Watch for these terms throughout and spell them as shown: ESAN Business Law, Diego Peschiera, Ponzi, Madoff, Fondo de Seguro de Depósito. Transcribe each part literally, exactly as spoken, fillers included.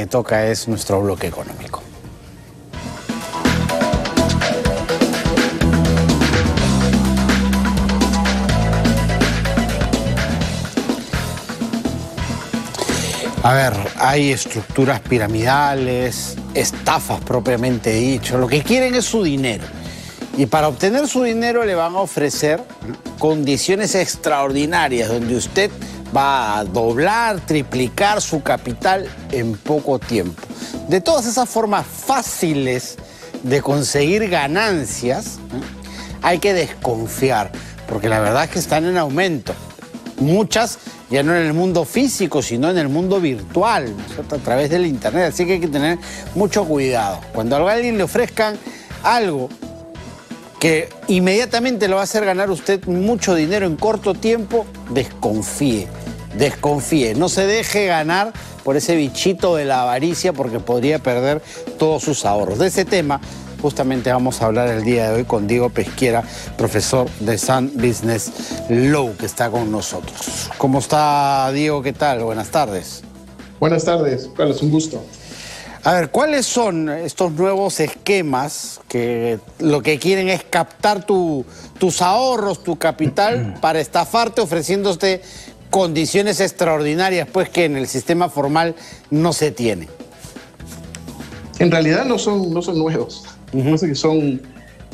que toca es nuestro bloque económico. A ver, hay estructuras piramidales, estafas propiamente dicho. Lo que quieren es su dinero. Y para obtener su dinero le van a ofrecer condiciones extraordinarias donde usted va a doblar, triplicar su capital en poco tiempo. De todas esas formas fáciles de conseguir ganancias, hay que desconfiar, porque la verdad es que están en aumento. Muchas ya no en el mundo físico, sino en el mundo virtual, ¿no es cierto?, a través del internet. Así que hay que tener mucho cuidado. Cuando a alguien le ofrezcan algo que inmediatamente lo va a hacer ganar usted mucho dinero en corto tiempo, desconfíe, desconfíe. No se deje ganar por ese bichito de la avaricia, porque podría perder todos sus ahorros. De ese tema justamente vamos a hablar el día de hoy con Diego Peschiera, profesor de E S A N Business Law, que está con nosotros. ¿Cómo está, Diego? ¿Qué tal? Buenas tardes. Buenas tardes, Carlos, un gusto. A ver, ¿cuáles son estos nuevos esquemas que lo que quieren es captar tu, tus ahorros, tu capital, para estafarte ofreciéndote condiciones extraordinarias, pues, que en el sistema formal no se tiene? En realidad no son, no son nuevos. Uh-huh. Que son,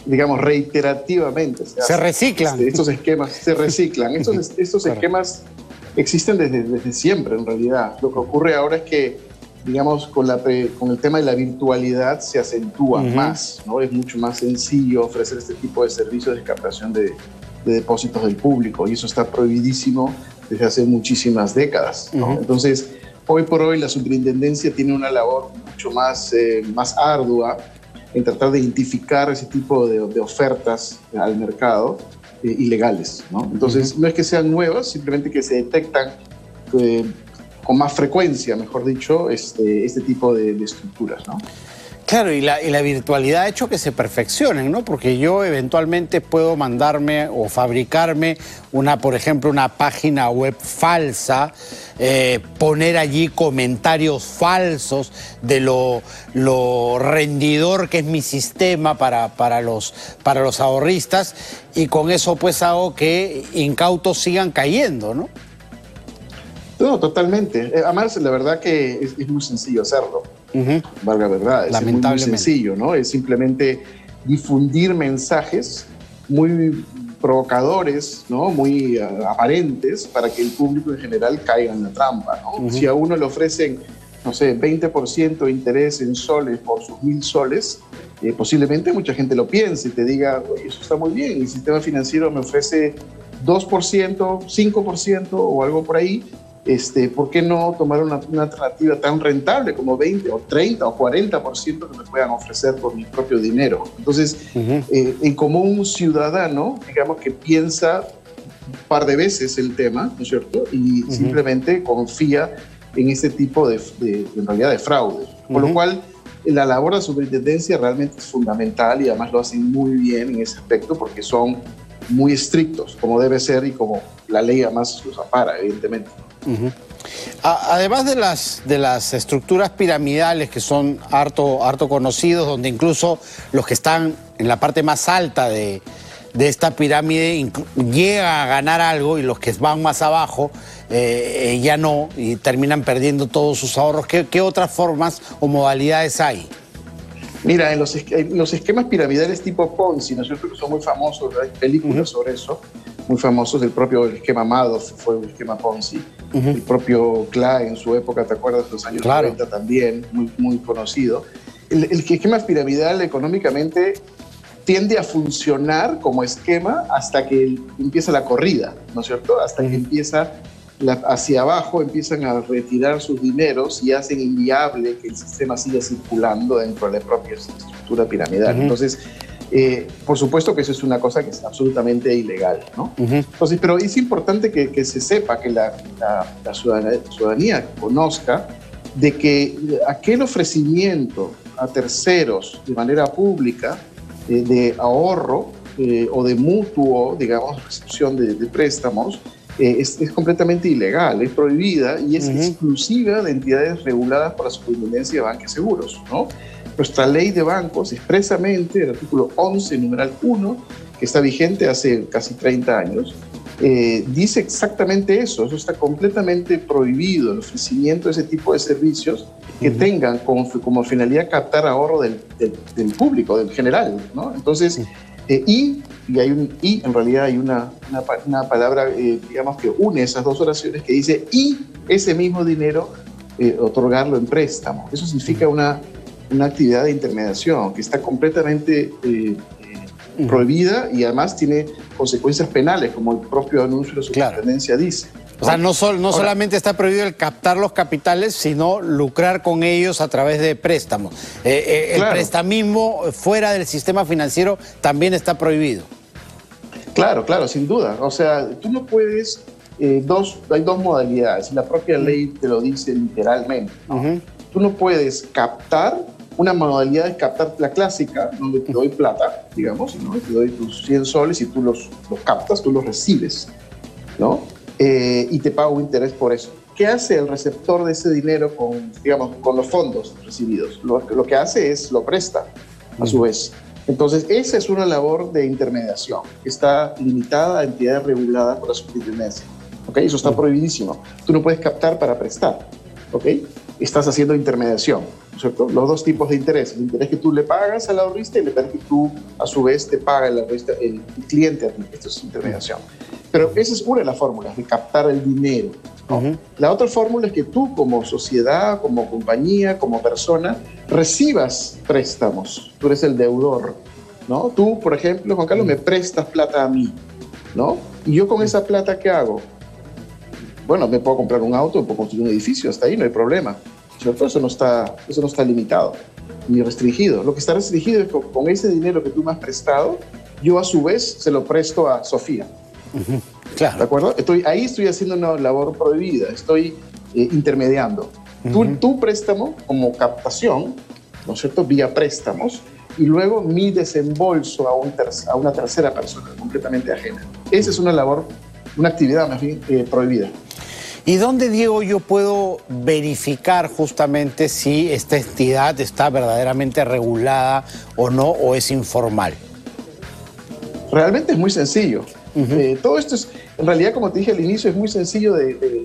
digamos, reiterativamente. O sea, se reciclan. Estos esquemas se reciclan. Estos, estos claro. esquemas existen desde, desde siempre, en realidad. Lo que ocurre ahora es que, digamos, con, la pre, con el tema de la virtualidad se acentúa uh-huh. más, ¿no? Es mucho más sencillo ofrecer este tipo de servicios de captación de, de depósitos del público, y eso está prohibidísimo desde hace muchísimas décadas, ¿no? Uh-huh. Entonces, hoy por hoy la superintendencia tiene una labor mucho más, eh, más ardua en tratar de identificar ese tipo de, de ofertas al mercado eh, ilegales, ¿no? Entonces, uh-huh. no es que sean nuevas, simplemente que se detectan eh, con más frecuencia, mejor dicho, este, este tipo de, de estructuras, ¿no? Claro, y la, y la virtualidad ha hecho que se perfeccionen, ¿no? Porque yo eventualmente puedo mandarme o fabricarme una, por ejemplo, una página web falsa, eh, poner allí comentarios falsos de lo, lo rendidor que es mi sistema para, para, los, para los ahorristas, y con eso pues hago que incautos sigan cayendo, ¿no? No, totalmente. Además, la verdad que es, es muy sencillo hacerlo. Uh-huh. Valga verdad, es muy, muy sencillo, ¿no? Es simplemente difundir mensajes muy provocadores, ¿no? Muy uh, aparentes, para que el público en general caiga en la trampa, ¿no? Uh-huh. Si a uno le ofrecen, no sé, veinte por ciento de interés en soles por sus mil soles, eh, posiblemente mucha gente lo piense y te diga, oye, eso está muy bien, el sistema financiero me ofrece dos por ciento, cinco por ciento o algo por ahí. Este, ¿por qué no tomar una, una alternativa tan rentable como veinte o treinta o cuarenta por ciento que me puedan ofrecer por mi propio dinero? Entonces, uh-huh. eh, en como un ciudadano, digamos, que piensa un par de veces el tema, ¿no es cierto? Y uh-huh. simplemente confía en este tipo de, de, en realidad, de fraude. Con uh-huh. lo cual, la labor de la superintendencia realmente es fundamental, y además lo hacen muy bien en ese aspecto, porque son muy estrictos, como debe ser y como la ley además los ampara, evidentemente. Uh-huh. Además de las, de las estructuras piramidales, que son harto, harto conocidos, donde incluso los que están en la parte más alta de, de esta pirámide llegan a ganar algo, y los que van más abajo eh, eh, ya no, y terminan perdiendo todos sus ahorros. ¿Qué, qué otras formas o modalidades hay? Mira, en los, en los esquemas piramidales tipo Ponzi, ¿no es cierto?, que son muy famosos, hay películas uh-huh. sobre eso, muy famosos. El propio esquema Madoff fue un esquema Ponzi, uh-huh. el propio Clyde en su época, ¿te acuerdas?, de los años claro. noventa también, muy, muy conocido. El, el esquema piramidal económicamente tiende a funcionar como esquema hasta que empieza la corrida, ¿no es cierto?, hasta uh-huh. que empieza... La, hacia abajo empiezan a retirar sus dineros y hacen inviable que el sistema siga circulando dentro de la propia estructura piramidal. Uh-huh. Entonces, eh, por supuesto que eso es una cosa que es absolutamente ilegal, ¿no? Uh-huh. Entonces, pero es importante que, que se sepa, que la, la, la ciudadanía, ciudadanía conozca de que aquel ofrecimiento a terceros de manera pública eh, de ahorro eh, o de mutuo, digamos, recepción de, de préstamos, eh, es, es completamente ilegal, es prohibida y es uh-huh. exclusiva de entidades reguladas por la Superintendencia de Bancos y Seguros, ¿no? Nuestra ley de bancos, expresamente, el artículo once, numeral uno, que está vigente hace casi treinta años, eh, dice exactamente eso. Eso está completamente prohibido, el ofrecimiento de ese tipo de servicios que uh-huh. tengan como, como finalidad captar ahorro del, del, del público, del general, ¿no? Entonces, uh-huh. eh, y, y, hay un, y en realidad hay una, una, una palabra, eh, digamos, que une esas dos oraciones, que dice, y ese mismo dinero, eh, otorgarlo en préstamo. Eso significa una... una actividad de intermediación que está completamente eh, uh-huh. prohibida y además tiene consecuencias penales, como el propio anuncio de su superintendencia claro. dice. O sea, no, sol, no Ahora, solamente está prohibido el captar los capitales, sino lucrar con ellos a través de préstamos. Eh, eh, claro. El prestamismo fuera del sistema financiero también está prohibido. Claro, claro, sin duda. O sea, tú no puedes... Eh, dos, hay dos modalidades. La propia ley te lo dice literalmente, ¿no? Uh-huh. Tú no puedes captar, una modalidad es captar la clásica, donde te doy plata, digamos, ¿no? Te doy tus cien soles y tú los, los captas, tú los recibes, ¿no? Eh, y te pago un interés por eso. ¿Qué hace el receptor de ese dinero con, digamos, con los fondos recibidos? Lo, lo que hace es lo presta, a su vez. Entonces, esa es una labor de intermediación, que está limitada a entidades reguladas por la superintendencia, ¿ok? Eso está prohibidísimo. Tú no puedes captar para prestar, ¿ok? Estás haciendo intermediación, ¿cierto? Los dos tipos de interés, el interés que tú le pagas al ahorrista y el interés que tú a su vez te paga el, ahorrista, el cliente a ti. Esto es intermediación. Pero esa es una de las fórmulas de captar el dinero, ¿no? Uh-huh. La otra fórmula es que tú como sociedad, como compañía, como persona, recibas préstamos. Tú eres el deudor, ¿no? Tú, por ejemplo, Juan Carlos, me prestas plata a mí, ¿no? Y yo con esa plata, ¿qué hago? Bueno, me puedo comprar un auto, me puedo construir un edificio, hasta ahí no hay problema, ¿cierto? Eso no está, eso no está limitado ni restringido. Lo que está restringido es que con ese dinero que tú me has prestado, yo a su vez se lo presto a Sofía. Uh-huh. Claro. ¿De acuerdo? Estoy, ahí estoy haciendo una labor prohibida, estoy eh, intermediando. Uh-huh. tu, tu préstamo como captación, ¿no es cierto?, vía préstamos, y luego mi desembolso a, un ter- a una tercera persona completamente ajena. Esa es una labor, una actividad más bien eh, prohibida. ¿Y dónde, Diego, yo puedo verificar justamente si esta entidad está verdaderamente regulada o no, o es informal? Realmente es muy sencillo. Uh-huh. Eh, todo esto es, en realidad, como te dije al inicio, es muy sencillo de, de,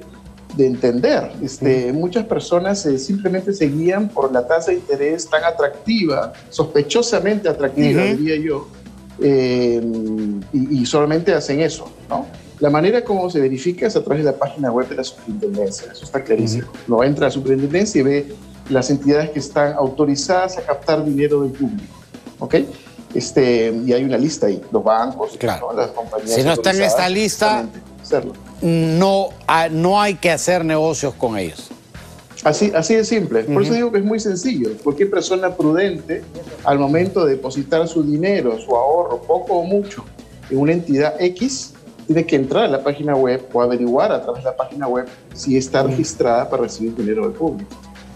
de entender. Este, uh-huh. Muchas personas eh, simplemente se guían por la tasa de interés tan atractiva, sospechosamente atractiva, uh-huh. diría yo, eh, y, y solamente hacen eso, ¿no? La manera como se verifica es a través de la página web de la superintendencia, eso está clarísimo. Uh-huh. Uno entra a la superintendencia y ve las entidades que están autorizadas a captar dinero del público, ¿ok? Este, y hay una lista ahí, los bancos, claro. ¿no? Las compañías. Si no están en esta lista, no, no hay que hacer negocios con ellos. Así, así de simple. Por uh-huh. eso digo que es muy sencillo. Cualquier persona prudente, al momento de depositar su dinero, su ahorro, poco o mucho, en una entidad X, tiene que entrar a la página web o averiguar a través de la página web si está registrada para recibir dinero del público.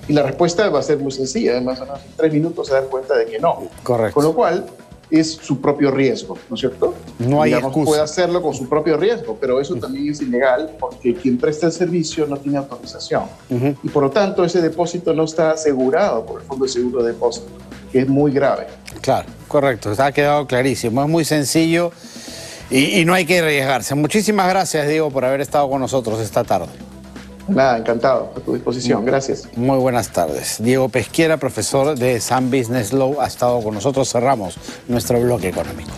Y la respuesta va a ser muy sencilla, además, en tres minutos se da cuenta de que no. Correcto. Con lo cual, es su propio riesgo, ¿no es cierto? No hay Digamos, excusa. Puede hacerlo con su propio riesgo, pero eso también es ilegal porque quien presta el servicio no tiene autorización. Uh-huh. Y por lo tanto, ese depósito no está asegurado por el Fondo de Seguro de Depósito, que es muy grave. Claro, correcto. Ha quedado clarísimo. Es muy sencillo. Y, y no hay que arriesgarse. Muchísimas gracias, Diego, por haber estado con nosotros esta tarde. Nada, encantado, a tu disposición. Gracias. Muy buenas tardes. Diego Peschiera, profesor de E S A N Business Law, ha estado con nosotros. Cerramos nuestro bloque económico.